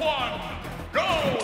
one, go!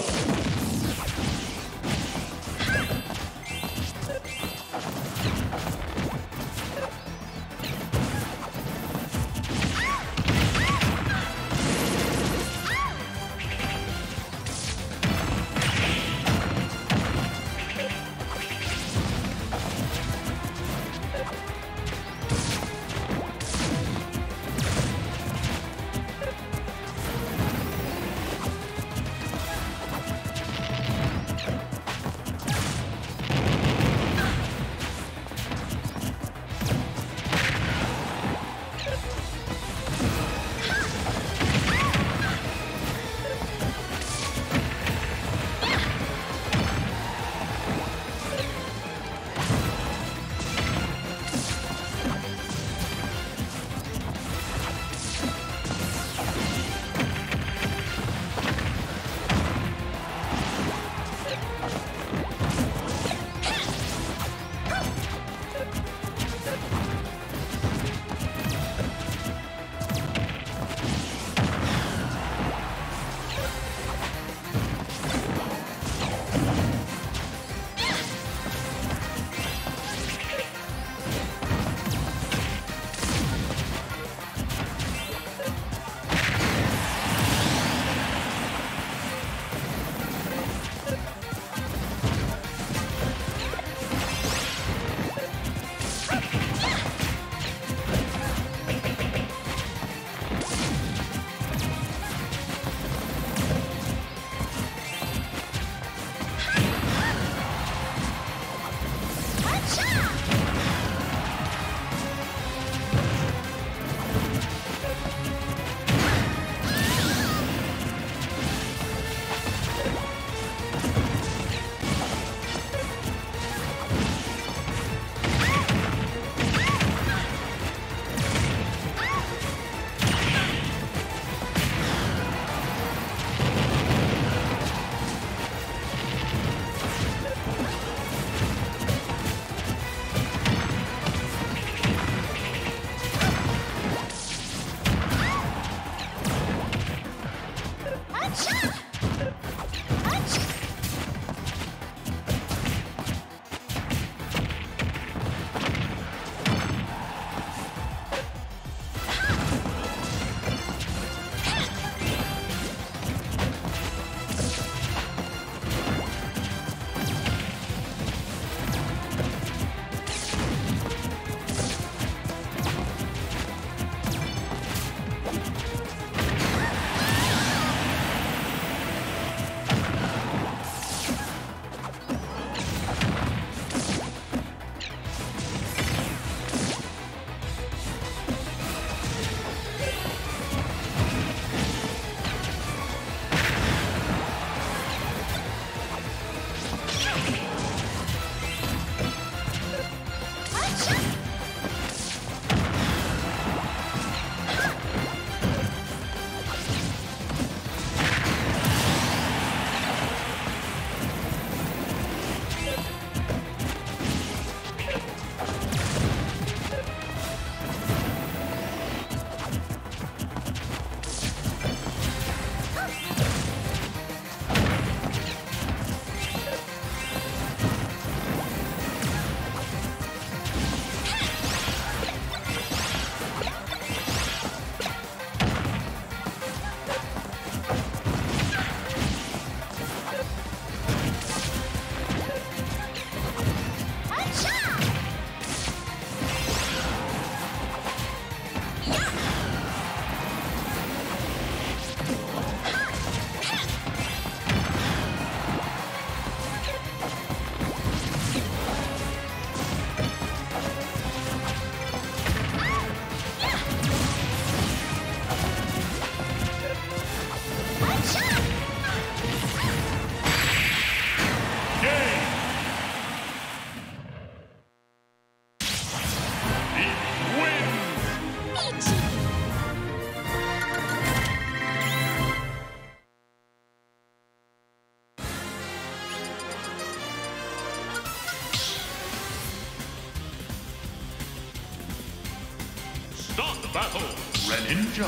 Battle Greninja.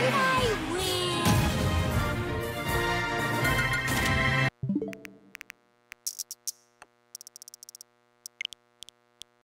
Come on.